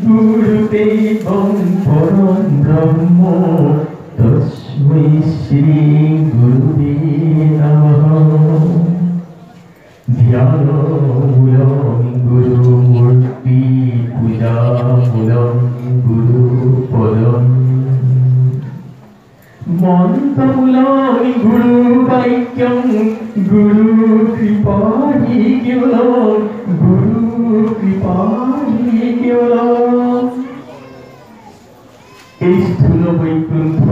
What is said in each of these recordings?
구르대봉 보론브라모 더스웨이 시리 구르비 나마호 디아로 무용 구루 물비 구자 무용 구루 보론 몬타무라이 구루 바이경 구루 크리파이 기울론 구루 크리파이 기울론 이 스툴로 보이군터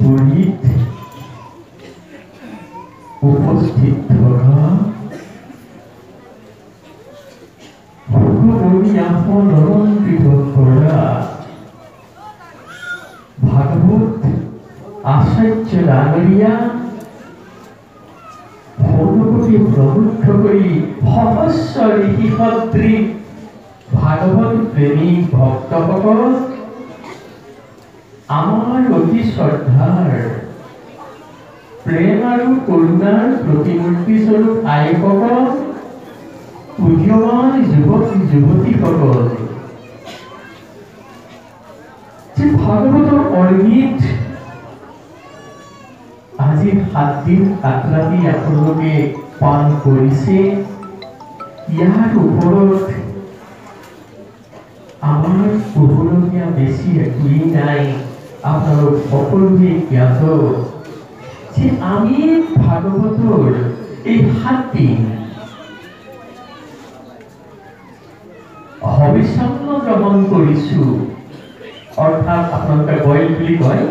보릿 উপস্থিত থকা ভগৱতীয় কৰা ভাগৱত আচাৰ্য ডাঙৰীয়া ভগৱতী প্ৰমুখ কৰি সহস্ৰ ঋষি সদৃশ ভাগৱত প্ৰেমী ভক্তসকল আমাৰ অতি শ্ৰদ্ধাৰ প্ৰেম আৰু কৰুণাৰ প্ৰতিমূৰ্তি স্বৰূপ আইসকল উদীয়মান যুৱক যুৱতীসকল যে ভাগৱতৰ অৰ্গীত আজি 7 দিন 7 ৰাতি আপোনালোকে পান কৰিছে। ইয়াৰ ওপৰত আমাৰ ক'বলগীয়া বেছি একোৱেই নাই। আপোনালোক সকলোৱে জ্ঞাত যে আমি ভাগৱতৰ এই 7 দিন হবিষ্যান্ন গ্ৰহণ কৰিছো, অৰ্থাৎ আপোনালোকে বইল বুলি কয়,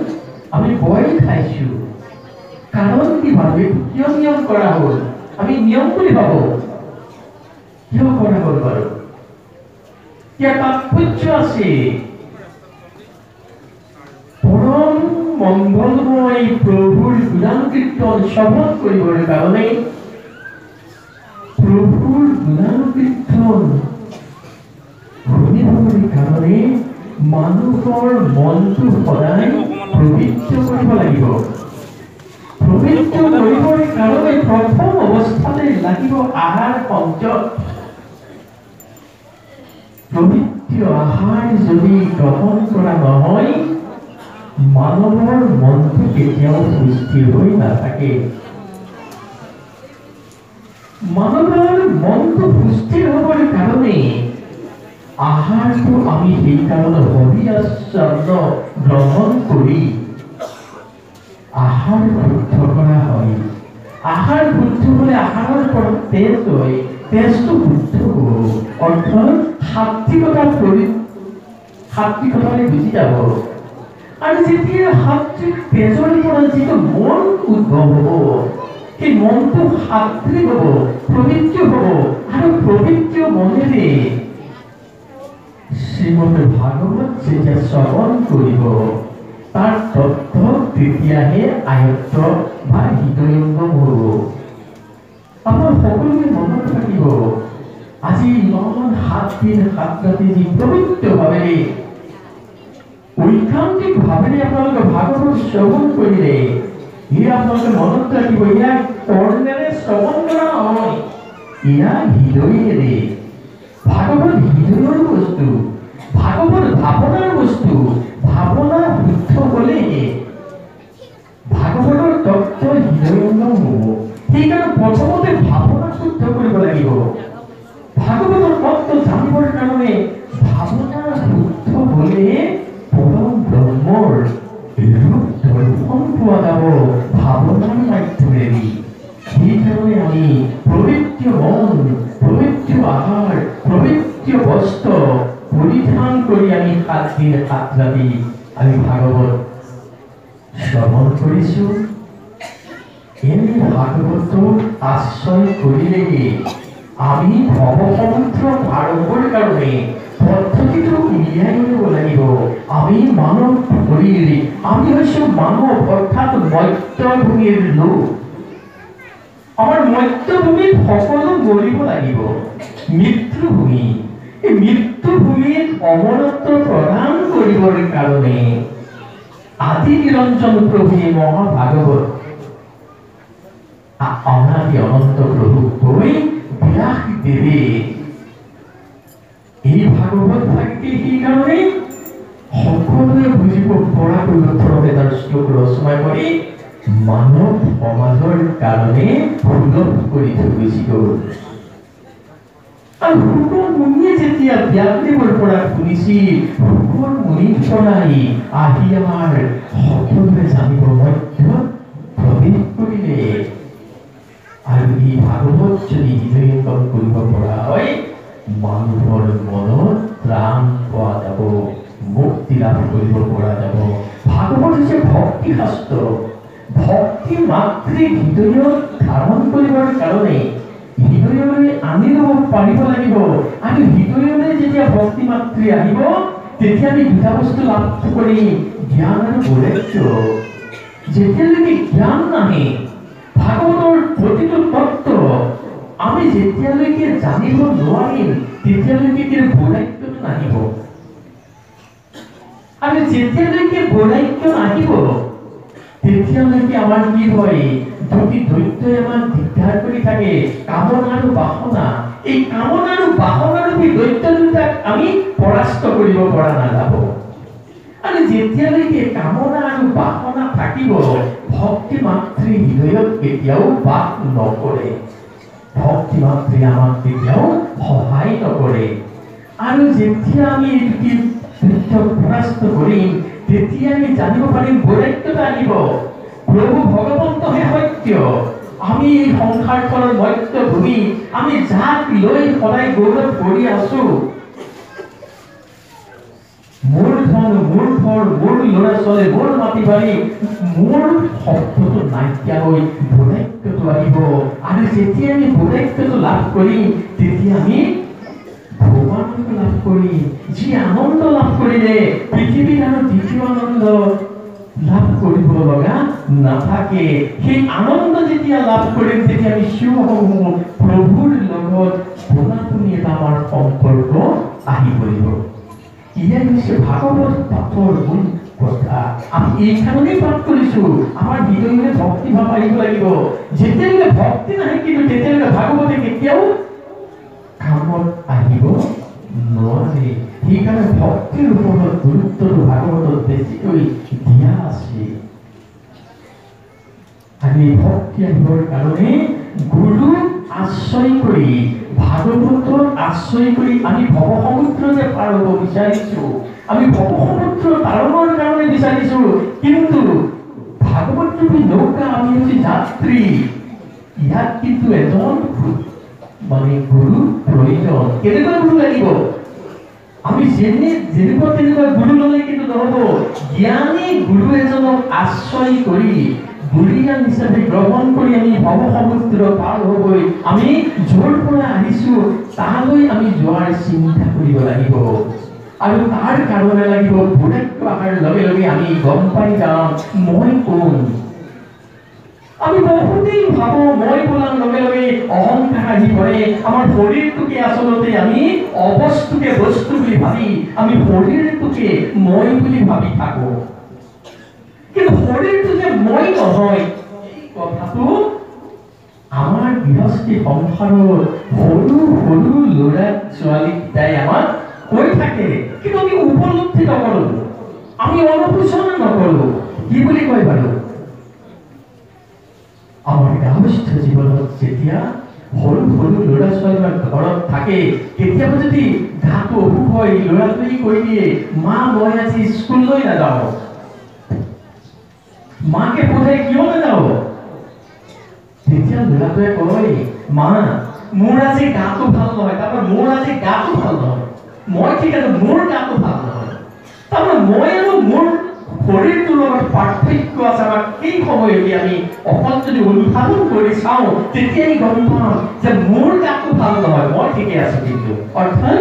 আমি বইল খাইছো। কাৰণ কি ভাবে কিয় নিয়ম কৰা হল? আমি নিয়ম বুলি ভাবো, কিয় কৰা হল বাৰু? ইয়াৰ তাৎপৰ্য আছে। পৰম মঙ্গলময় প্রভুর গুণান কীর্তন শ্রবণ করবর কারণে, প্রভুর গুণান কীর্তন শুনিবর কারণে মানুষের মনটো সদায় পবিত্র করব লাগিব। পবিত্র করবর কারণে প্রথম অবস্থাতে লাগিব আহার পঞ্চক। পবিত্র আহার যদি গ্রহণ করা নহয় মানৱৰ মনটো কেতিয়াও সুস্থিৰ হৈ নাথাকে। মানৱৰ মনটো সুস্থিৰ হবৰ কাৰণে আহাৰটো আমি সেইকাৰণে হবিষ্যান্ন গ্ৰহণ কৰি আহাৰ শুদ্ধ কৰা হয়। আহাৰ শুদ্ধ হলে আহাৰৰ পৰা তেজ হয়, তেজটো শুদ্ধ কৰোঁ, অৰ্থাৎ সাত্বিকতা কৰি সাত্বিকতাৰে বুজি যাব। আৰু যেতিয়া সাত্বিক তেজৰ পৰা যিটো মন উদ্ভৱ হব, সেই মনটো সাত্বিক হব, পবিত্ৰ হব। আৰু পবিত্ৰ মনেৰে শ্ৰীমদ ভাগৱত যেতিয়া শ্ৰৱণ কৰিব, তাৰ তত্ত্ব তেতিয়াহে আয়ত্ত বা হৃদয়ঙ্গম হব। আপোনাৰ সকলোৰে মনত থাকিব, আজি ইমান 7 দিন 7 ৰাতি যি পবিত্ৰভাৱে ঐকান্তিক ভাৱে আপোনালোকে ভাগৱত শ্ৰৱণ কৰিলে, ই আপোনালোকে মনত ৰাখিব, ইয়াক কৰ্ণেৰে শ্ৰৱণ কৰা নহয়, ইয়া হৃদয়েৰে। ভাগৱত হৃদয়ৰ বস্তু, ভাগৱত ভাৱনাৰ বস্তু। ভাৱনা শুদ্ধ হলে ভাগৱতৰ তত্ত্ব হৃদয়ঙ্গম হব। সেইকাৰণে প্ৰথমতে ভাৱনা শুদ্ধ কৰিব লাগিব। ভাগৱতৰ তত্ত্ব জানিবৰ কাৰণে ভাৱনা শুদ্ধ হলে পৰম ব্ৰহ্মৰ ৰূপ দৰ্শন পোৱা যাব ভাৱনাৰ মাধ্যমেদি। সেইকাৰণে আমি পবিত্ৰ মন, পবিত্ৰ আহাৰ, পবিত্ৰ বস্ত্ৰ পৰিধান কৰি আমি 7 দিন 7 ৰাতি আমি ভাগৱত শ্ৰৱণ কৰিছো। এই ভাগৱতক আশ্ৰয় কৰিলেহে আমি ভৱসমুদ্ৰ পাৰ হ'বৰ কাৰণে পদ্ধতিটো উলিয়াই ল'ব লাগিব। আমি মানৱ শৰীৰ, আমি হৈছে মানৱ, অৰ্থাৎ মৰ্ত্যভূমিৰ লোক। আমাৰ মৰ্ত্যভূমিত সকলো মৰিব লাগিব, মৃত্যুভূমি। এই মৃত্যুভূমিত অমৰত্ব প্ৰদান কৰিবৰ কাৰণে আদি নিৰঞ্জন প্ৰভুৱে মহাভাগৱত অনাদি অনন্ত প্ৰভুক কৈ বিলাস দেৱে এই ভাগবত ভক্তি কি কাৰণে সকলোৱে বুজিব পৰাকৈ লক্ষণে তাৰ শ্লোক ৰচনা কৰি মানৱ সমাজৰ কাৰণে সুলভ কৰি থৈছিল। আৰু সকলো মুনিয়ে যেতিয়া ব্যাকদেৱৰ পৰা শুনিছিল, সকলো মুনিৰ পৰাই আহি আমাৰ সকলোৱে জানিব মধ্য প্ৰৱেশ কৰিলে। আৰু এই ভাগৱত যদি হৃদয়ংগম কৰিব পৰা হয়, মানুহৰ মনত ত্ৰাণ পোৱা যাব, মুক্তি লাভ কৰিব পৰা যাব। ভাগৱত হৈছে ভক্তি শাস্ত্ৰ। ভক্তি মাত্ৰে হৃদয়ত ধাৰণ কৰিবৰ কাৰণে হৃদয়লৈ আনি ল'ব পাৰিব লাগিব। আৰু হৃদয়লৈ যেতিয়া ভক্তি মাত্ৰে আহিব, তেতিয়া আমি দুটা বস্তু লাভ কৰিম, জ্ঞান আৰু বৈৰাগ্য। যেতিয়ালৈকে জ্ঞান নাহে, ভাগৱতৰ প্ৰতিটো তত্ত্ব আমি যেতিয়ালৈকে জানিব নোৱাৰিম, তেতিয়ালৈকে কিন্তু বৈৰাগ্যটো নাহিব। আৰু যেতিয়ালৈকে বৈৰাগ্য নাহিব, তেতিয়ালৈকে আমাৰ কি হয়, দুটি দৈত্যই আমাৰ দিগদাৰ কৰি থাকে, কামনা আৰু বাসনা। এই কামনা আৰু বাসনাৰূপী দৈত্য দুটাক আমি পৰাস্ত কৰিব পৰা নাযাব। আৰু যেতিয়ালৈকে কামনা আৰু বাসনা থাকিব, ভক্তি মাতৃ হৃদয়ত কেতিয়াও বাস নকৰে, ভক্তি মাতৃ আমাক কেতিয়াও সহায় নকৰে। আৰু যেতিয়া আমি এই দুটি দৈত্যক পৰাস্ত কৰিম, তেতিয়া আমি জানিব পাৰিম বৈৰাগ্যতা আনিব। প্ৰভু ভগৱন্তহে সত্য। আমি এই সংসাৰখনৰ মধ্য ভূমি, আমি যাক লৈ সদায় গৌৰৱ কৰি আছো, মোৰ ধন, মোৰ ঘৰ, মোৰ ল'ৰা ছোৱালী, মোৰ মাটি বাৰী, মোৰ শব্দটো নাইকিয়া হৈ বৈৰাগ্যটো আহিব। আৰু যেতিয়া আমি বৈৰাগ্যটো লাভ কৰিম, তেতিয়া আমি ভগৱানক লাভ কৰি যি আনন্দ লাভ কৰিলে পৃথিৱীত আৰু দ্বিতীয় আনন্দ লাভ কৰিব লগা নাথাকে। সেই আনন্দ যেতিয়া লাভ কৰিম, তেতিয়া আমি শিৱ সমূহ প্ৰভুৰ লগত পুনাপুনি এটা আমাৰ সম্পৰ্ক আহি পৰিব। ইয়াৰ হৈছে ভাগৱত পাঠৰ মূল কথা। আমি এই কাৰণেই পাঠ কৰিছো, আমাৰ হৃদয়লৈ ভক্তি ভাৱ আহিব লাগিব। যেতিয়ালৈকে ভক্তি নাহে, কিন্তু তেতিয়ালৈকে ভাগৱতে কেতিয়াও কামত আহিব নোৱাৰে। সেইকাৰণে ভক্তিৰ ওপৰত গুৰুত্বটো ভাগৱতত বেছিকৈ দিয়া আছে। আৰু এই ভক্তি আহিবৰ কাৰণে গুৰু আশ্ৰয় কৰি, ভাগৱতৰ আশ্ৰয় কৰি আমি ভৱ সমুদ্ৰ যে পাৰ হ'ব বিচাৰিছো, আমি ভৱ সমুদ্ৰ তাৰণৰ কাৰণে বিচাৰিছো, কিন্তু ভাগৱত ৰূপী নৌকা আমি হৈছে যাত্ৰী। ইয়াত কিন্তু এজন মানে গুৰু প্ৰয়োজন। কেনেকুৱা গুৰু লাগিব? আমি যেনেকুৱা তেনেকুৱা গুৰু ল'লে কিন্তু নহ'ব। জ্ঞানী গুৰু এজনক আশ্ৰয় কৰি, গুৰিয়ান হিচাপে গ্ৰহণ কৰি আমি ভৱ সমুদ্ৰ পাৰ হ'বই। আমি য'ৰ পৰা আহিছো তালৈ আমি যোৱাৰ চিন্তা কৰিব লাগিব। আৰু তাৰ কাৰণে লাগিব বৈৰাগ্য। অহাৰ লগে লগে আমি গম পাই যাম মই কোন। আমি বহুতেই ভাবো মই বোলাৰ লগে লগে অহংকাৰ আহি পৰে। আমাৰ শৰীৰটোকে আচলতে আমি অবস্তুকে বস্তু বুলি ভাবি, আমি শৰীৰটোকে মই বুলি ভাবি থাকো। কিন্তু শৰীৰটো যে মই নহয়, এই কথাটো আমাৰ গৃহস্থী সংসাৰৰ সৰু সৰু ল'ৰা ছোৱালীকেইটাই আমাক কৈ থাকে, কিন্তু আমি উপলব্ধি নকৰো, আমি অনুশোচন নকৰো। কি বুলি কয় বাৰু? আমাৰ গাঁৱস্থ জীৱনত যেতিয়া সৰু সৰু ল'ৰা ছোৱালী ঘৰত থাকে, কেতিয়াবা যদি গাটো অসুখ হয়, ল'ৰাটোৱে কৈ দিয়ে, মা মই আজি স্কুললৈ নাযাওঁ। মাকে সোধে কিয় নাযাওঁ? তেতিয়া ল'ৰাটোৱে কয়, মা মোৰ আজি গাটো ভাল নহয়। তাৰপৰা মোৰ আজি গাটো ভাল নহয়, মই ঠিক আছে, মোৰ গাটো ভাল নহয়। তাৰপৰা মই আৰু মোৰ শৰীৰটোৰ লগত পাৰ্থক্য আছে। আমাক সেই সময়তে আমি অকল যদি অনুধাৱন কৰি চাওঁ, তেতিয়াই গম পাওঁ যে মোৰ গাটো ভাল নহয়, মই ঠিকে আছো। কিন্তু অৰ্থাৎ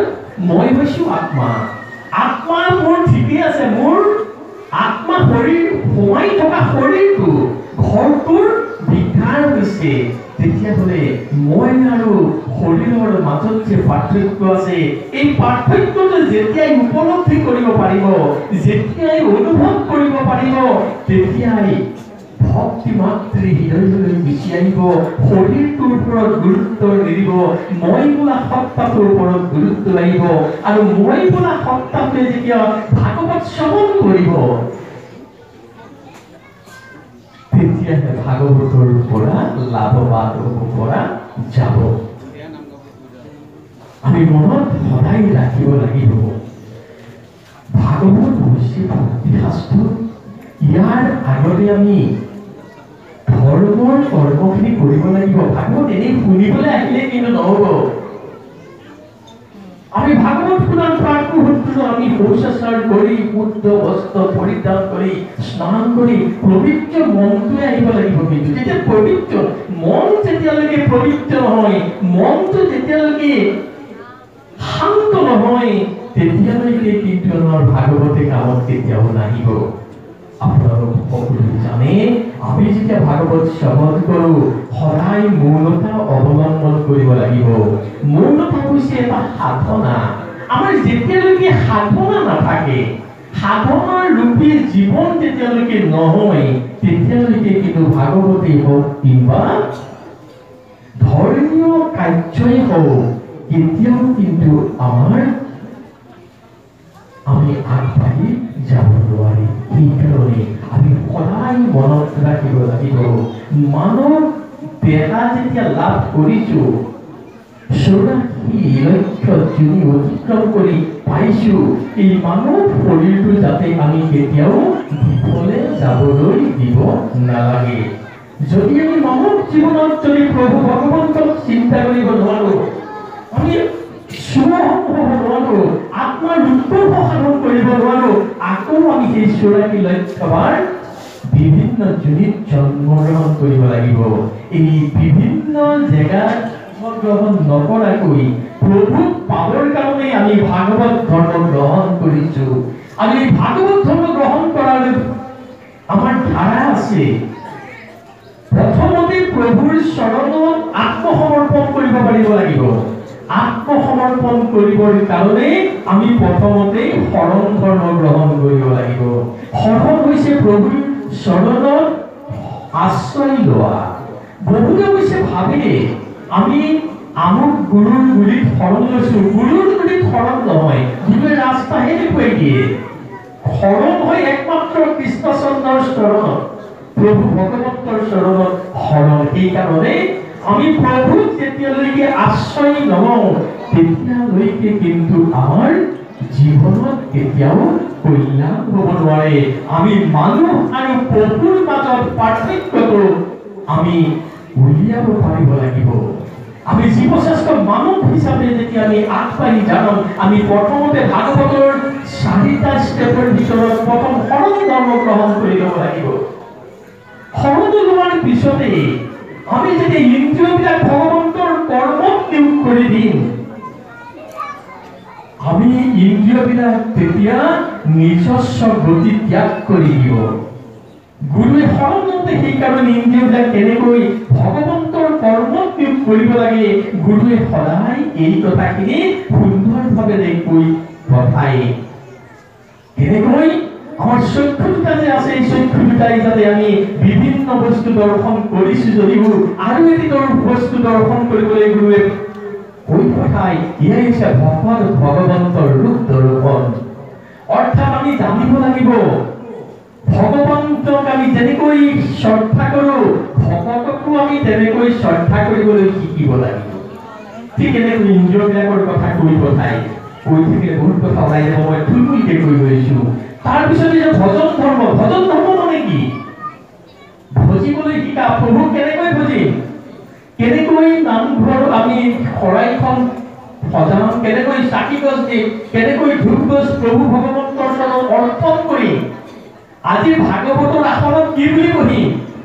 মই হৈছো আত্মা। আত্মা মোৰ ঠিকে আছে, মোৰ আত্মা শৰীৰ সোমাই থকা শৰীৰটো ঘৰটোৰ বিকাৰ হৈছে। তেতিয়াহ'লে মই আৰু শৰীৰৰ মাজত যে পাৰ্থক্য আছে, এই পাৰ্থক্যটো যেতিয়াই উপলব্ধি কৰিব পাৰিব, যেতিয়াই অনুভৱ কৰিব পাৰিব, তেতিয়াই ভক্তি মাত্ৰে হৃদয়লৈ মিশি আহিব। শৰীৰ তোৰ উপৰ গুৰুত্ব নিদিব, মই বোলা সত্তাটোৰ ওপৰত গুৰুত্ব লাগিব। আৰ মই বোলা সত্তাটোৱে যেতিয়া ভাগৱত শ্ৰবণ কৰিব তেতিয়াহে ভাগৱতৰ পৰা লাভৱান হব পৰা যাব। আমি মনত সদায় ৰাখিব লাগিব ভাগৱত হৈছে ভক্তি শাস্ত্ৰ। ইয়াৰ আগতে আমি ধৰ্মৰ কৰ্মখিনি কৰিব লাগিব। ভাগৱত এনেই শুনিবলৈ আহিলে কিন্তু নহব। আমি ভাগৱত শুনাৰ প্ৰাকৃত আমি শৌচাচাৰ কৰি শুদ্ধ বস্ত্ৰ পৰিধান কৰি স্নান কৰি পবিত্ৰ মনটোৱে আহিব লাগিব। কিন্তু যেতিয়া পবিত্ৰ মন যেতিয়ালৈকে পবিত্ৰ নহয়, মনটো যেতিয়ালৈকে শান্ত নহয় তেতিয়ালৈকে কিন্তু আমাৰ ভাগৱতে কামত কেতিয়াও নাহিব। আপনাৰা সকলে জানে আমি যেতিয়া ভাগৱত শ্ৰবণ কৰো সদায় মৌনতা অবলম্বন কৰিব লাগিব। মৌনতা হৈছে এটা সাধনা। আমাৰ যেতিয়ালৈকে সাধনা নাথাকে, সাধনাৰ ৰূপী জীৱন যেতিয়ালৈকে নহয় তেতিয়ালৈকে কিন্তু ভাগৱতেই হওক কিংবা ধৰ্মীয় কাৰ্যই হওক কেতিয়াও কিন্তু আমাৰ আমি আগবাঢ়ি যাব নোৱাৰি। সেইকাৰণে আমি সদায় মনত ৰাখিব লাগিব মানৱ দেহা যেতিয়া লাভ কৰিছো, ৮৪ লক্ষ যোনি অতিক্ৰম কৰি পাইছো, এই মানৱ শৰীৰটো যাতে আমি কেতিয়াও বিফলে যাবলৈ দিব নালাগে। যদি আমি মানৱ জীৱনত যদি প্ৰভু ভগৱন্তক চিন্তা কৰিব নোৱাৰো, আমি আত্মাৰ ৰূপ সাধন কৰিব নোৱাৰো, আকৌ আমি সেই ৮৪ লক্ষবাৰ বিভিন্ন জুনিত জন্মগ্ৰহণ কৰিব লাগিব। এই বিভিন্ন জেগাত জন্মগ্ৰহণ নকৰাকৈ প্ৰভুক পাবৰ কাৰণে আমি ভাগৱত ধৰ্ম গ্ৰহণ কৰিছো। আমি ভাগৱত ধৰ্ম গ্ৰহণ কৰাৰ আমাৰ ধাৰা আছে। প্ৰথমতে প্ৰভুৰ চৰণত আত্মসমৰ্পণ কৰিব পাৰিব লাগিব। আত্মসমৰ্পণ কৰিবৰ কাৰণে আমি প্ৰথমতে শৰণ ধৰ্ম গ্ৰহণ কৰিব লাগিব। শৰণ হৈছে প্ৰভুৰ শৰণত আশ্ৰয় লোৱা। বহুতে কৈছে ভাবে আমি আমুক গুৰুৰ গুৰিত শৰণ লৈছো। গুৰুৰ গুৰিত শৰণ নহয়, গুৰুৰ ৰাস্তাহে দেখুৱাই দিয়ে। শৰণ হয় একমাত্ৰ কৃষ্ণচন্দ্ৰৰ শৰণ, প্ৰভু ভগৱন্তৰ শৰণত শৰণ। সেইকাৰণে আমি প্ৰভুৰ যেতিয়ালৈকে আশ্ৰয় নলওঁ তেতিয়ালৈকে কিন্তু আমাৰ জীবনত কেতিয়াও কল্যাণ হব নোৱাৰে। আমি মানুহ আৰু পশুৰ মাজত পাৰ্থক্যটো আমি উলিয়াব পাৰিব লাগিব। আমি জীৱশ্ৰেষ্ঠ মানৱ হিচাপে যেতিয়া আমি আগবাঢ়ি যাম, আমি প্ৰথমতে ভাগৱতৰ ৪টা ষ্টেপৰ ভিতৰত প্ৰথম শৰণ ধৰ্ম গ্ৰহণ কৰি ল'ব লাগিব। শৰণ লোৱাৰ পিছতে আমি যদি ইন্দ্ৰিয়বিলাক ভগৱন্তৰ কৰ্মত নিয়োগ কৰি দিম, আমি ইন্দ্ৰিয়বিলাক তেতিয়া নিজস্ব গতি ত্যাগ কৰি দিব। গুৰুৱে শৰণতে সেইকাৰণে ইন্দ্ৰিয়বিলাক কেনেকৈ ভগৱন্তৰ কৰ্মত নিয়োগ কৰিব লাগে গুৰুৱে সদায় এই কথাখিনি সুন্দৰভাৱে কৈ পঠায়। কেনেকৈ আমার চক্ষু দুটা যে আছে, এই চক্ষু দুটাই যাতে আমি বিভিন্ন বস্তু দর্শন কৰিছো যদিও আৰু এটি বস্তু দৰ্শন কৰিবলৈ গুৰুৱে কৈ পঠাই। ইয়াই হৈছে ভগৱান ভগৱন্তৰ ৰূপ দৰ্শন। অৰ্থাৎ আমি জানিব লাগিব ভগৱন্তক আমি যেনেকৈ শ্ৰদ্ধা কৰো, ভগৱতকো আমি তেনেকৈ শ্ৰদ্ধা কৰিবলৈ শিকিব লাগিব। ঠিক এনেকৈ ইন্দ্ৰিয়বিলাকৰ কথা কৈ পঠাই কৈ থাকিলে বহুত কথা ওলাই যাব। মই থুলমূলকৈ কৈ গৈছো। তাৰপিছতে যে ভজন ধৰ্ম, ভজন ধৰ্ম মানে কি? ভজিবলৈ শিকা। প্ৰভু কেনেকৈ ভজিম, কেনেকৈ নামঘৰ আমি শৰাইখন সজাম, কেনেকৈ চাকি গছ দিম, কেনেকৈ ধূপ গছ প্ৰভু ভগৱন্তৰ চৰণত অৰ্পণ কৰিম, আজি ভাগৱতৰ আসনত কি বুলি পঢ়িম,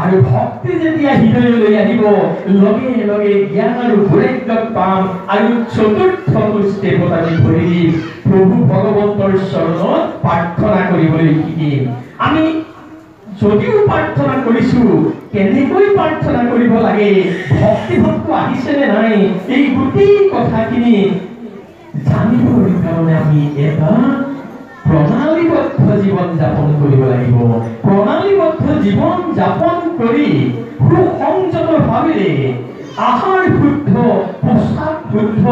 আর ভক্তি যদি হৃদয়ে লই আনিব লগে লগে জ্ঞান আর ভৈরাগ্য পাম আর চতুর্থ পুষ্টে পতামি ভরি প্রভু ভগবন্তৰ চৰণত প্ৰাৰ্থনা কৰিবলৈ কি আমি যদিও প্ৰাৰ্থনা কৰিছো কেনেকৈ প্ৰাৰ্থনা কৰিব লাগে ভক্তি ভক্ত আহিছে নে নাই এই গোটেই কথাখিনি জানিবৰ কাৰণে আমি এটা প্ৰণালীবদ্ধ জীৱন যাপন কৰিব লাগিব প্ৰণালীবদ্ধ জীৱন যাপন কৰি সুসংযতভাৱে আহাৰ শুদ্ধ পোছাক শুদ্ধ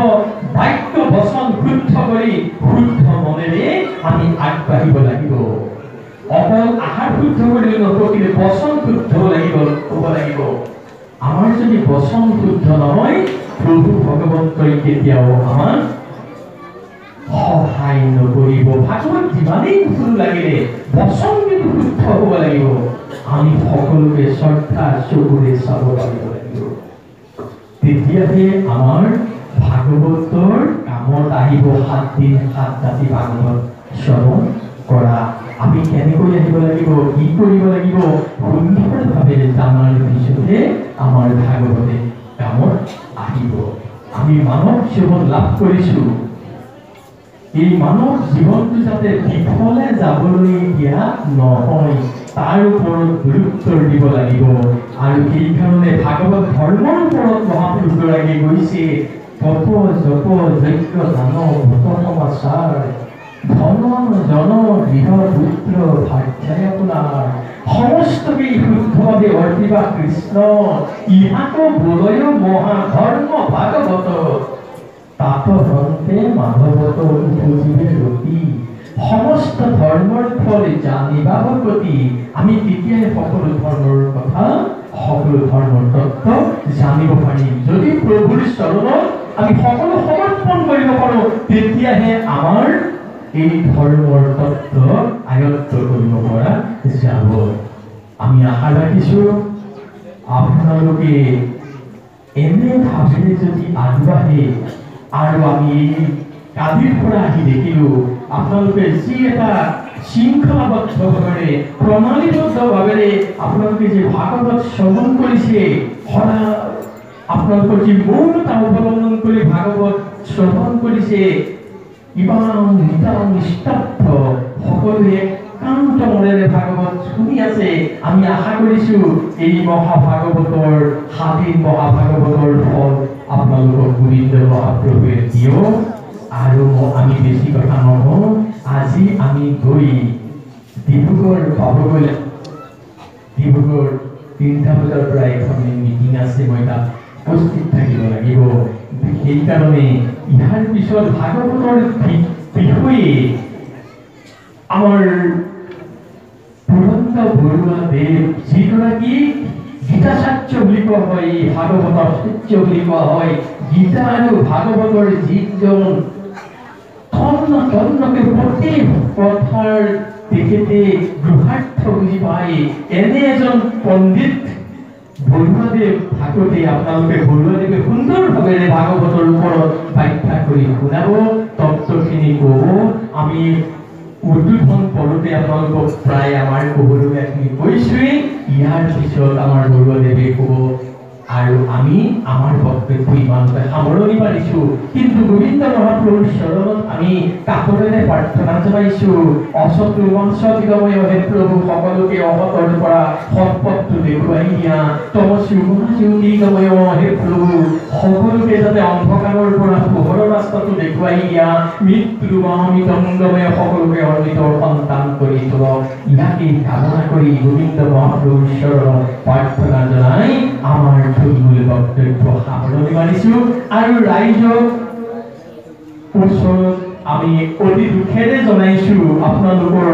বাক্য বচন শুদ্ধ কৰি শুদ্ধ মনেৰে আমি আগবাঢ়িব লাগিব অকল আহাৰ শুদ্ধ কৰি নকৰিলে বচন শুদ্ধ হ'ব লাগিব আমাৰ যদি বচন শুদ্ধ নহয় প্ৰভু ভগৱন্তই কেতিয়াও আমাৰ সহায় নকৰিব ভাগৱত যিমানেই ভুল লাগিলে বচন কিন্তু শুদ্ধ হ'ব লাগিব আমি সকলোকে শ্ৰদ্ধা চকুৰে চাব লাগিব তেতিয়াহে আমাৰ ভাগৱতৰ কামত আহিব 7 দিন 7 ৰাতি ভাগৱত শ্ৰৱণ কৰা আমি কেনেকৈ আহিব লাগিব কি কৰিব লাগিব সুন্দৰভাৱে জানাৰ পিছতে আমাৰ ভাগৱতে কামত আহিব আমি মানৱ জীৱন লাভ কৰিছো এই মানৱ জীৱনটো যাতে বিফলে যাবলৈ দিয়া নহয় তাৰ ওপৰত গুৰুত্ব দিব লাগিব আৰু এইকাৰণে ভাগৱত ধৰ্মৰ ওপৰত মহাপুৰুষগৰাকী গৈছে তপ জপ যজ্ঞ দান ভক্ত সমাচাৰ ধন জন গৃহ পুত্ৰ ভাৰ্যাই আপোনাৰ সমস্তকেই শুদ্ধভাৱে অৰ্পিবা কৃষ্ণ ইহাকো বোলয় মহাধৰ্ম ভাগৱত তাপরন্তে মাধবত উপজীবে রতি সমস্ত ধর্মর ফলে জানিবা ভগতি আমি তেতিয়াই সকল ধর্মর কথা সকল ধর্মর তত্ত্ব জানিব পারিম যদি প্রভুর চরণত আমি সকল সমর্পণ করিব পারো তেতিয়াহে আমার এই ধর্মর তত্ত্ব আয়ত্ত করিব পৰা যাব আমি আশা ৰাখিছো আপোনালোকে এনে ভাবে যদি আগবাঢ়ে আৰু আমি কালিৰ পৰা আহি দেখিলো আপোনালোকে যি এটা শৃংখলাবদ্ধভাৱে প্ৰণালীবদ্ধভাৱে আপোনালোকে যে ভাগৱত শ্ৰৱণ কৰিছে সদা আপোনালোকৰ যি মৌনতা অৱলম্বন কৰি ভাগৱত শ্ৰৱণ কৰিছে ইমান নিতান নিস্তব্ধ সকলোৱে একান্ত মনেৰে ভাগৱত শুনি আছে আমি আশা কৰিছো এই মহাভাগৱতৰ 7 দিন মহাভাগৱতৰ ফল আপোনালোকক গোবিন্দ মহাপ্ৰভুৱে দিয়ক আৰু আমি বেছি কথা নহওঁ আজি আমি গৈ ডিব্ৰুগড় পাবগৈ ডিব্ৰুগড় 3টা বজাৰ পৰা এখন মিটিং আছে মই তাত উপস্থিত থাকিব লাগিব সেইকাৰণে ইয়াৰ পিছত ভাগৱতৰ বিষয়ে আমাৰ পুৰন্দৰ বৰুৱাদেৱ যিগৰাকী গীতা শাস্ত্ৰ বুলি কোৱা হয় ভাগৱত শাস্ত্ৰ বুলি কোৱা হয় গীতা আৰু ভাগৱতৰ যিজন তন্ন তন্নকে প্ৰতি কথাৰ তেখেতে গৃহাৰ্থ বুজি পায় এনে এজন পণ্ডিত বৰুৱাদেৱ ভাগৱতে আপোনালোকে বৰুৱাদেৱে সুন্দৰভাৱে ভাগৱতৰ ওপৰত ব্যাখ্যা কৰি শুনাব তত্ত্বখিনি ক'ব আমি উদ্বোধন কৰোঁতে আপোনালোকক প্ৰায় আমাৰ ক'বলগীয়া খিনি কৈছোৱেই ইয়াৰ পিছত আমাৰ বৰুৱাদেৱে ক'ব আৰু আমি আমাৰ বক্তব্য ইমানতে সামৰণি মাৰিছোঁ কিন্তু গোবিন্দ মহাপ্ৰভুৰ চৰণত আমি কাকোৰে প্ৰাৰ্থনা জনাইছোঁ অসত্য বংশিকময় হে প্ৰভু সকলোকে অসতৰ পৰা সৎপথটো দেখুৱাই দিয়া তমসী গুণাজ্যোতিকময় হে প্ৰভু সকলোকে যাতে অন্ধকাৰৰ পৰা পোহৰৰ ৰাস্তাটো দেখুৱাই দিয়া মৃত্যু অমৃতময় সকলোকে অমৃতৰ সন্তান কৰি তোলক ইয়াকেই কামনা কৰি গোবিন্দ মহাপ্ৰভুৰ চৰণত প্ৰাৰ্থনা জনাই আমাৰ মূল বক্তব্য সামৰণি মাৰিছোঁ আৰু ৰাইজক ওচৰত আমি অতি দুখেৰে জনাইছোঁ আপোনালোকৰ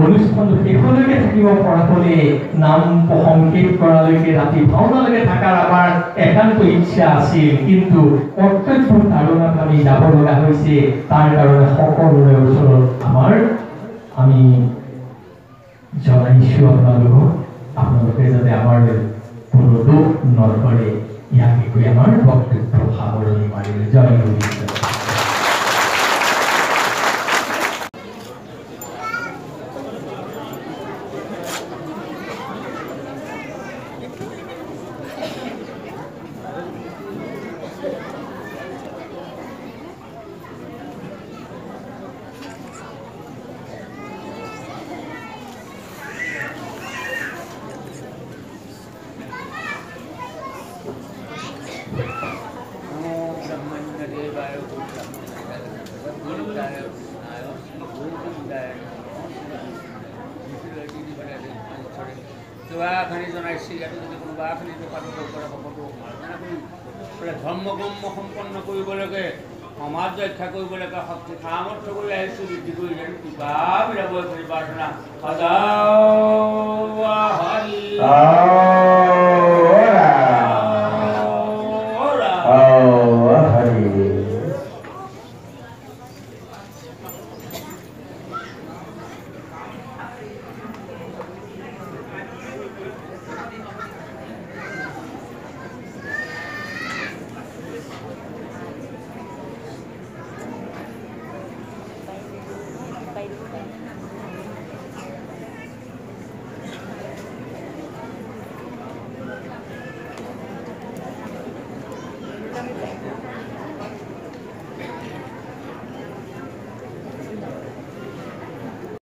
অনুষ্ঠানটো শেষলৈকে থাকিব পৰাকৈ নাম সংকীৰ্তন কৰালৈকে ৰাতি ভাওনালৈকে থকাৰ আমাৰ একান্ত ইচ্ছা আছিল কিন্তু কৰ্তব্য ধাৰণাত আমি যাব লগা হৈছে তাৰ কাৰণে সকলোৰে ওচৰত আমি জনাইছোঁ আপোনালোকে যাতে আমাৰ কোনো দুঃখ নকৰে ইয়াকে কৈ আমাৰ বক্তব্য সামৰণি মাৰিলে জয় গোবিন্দ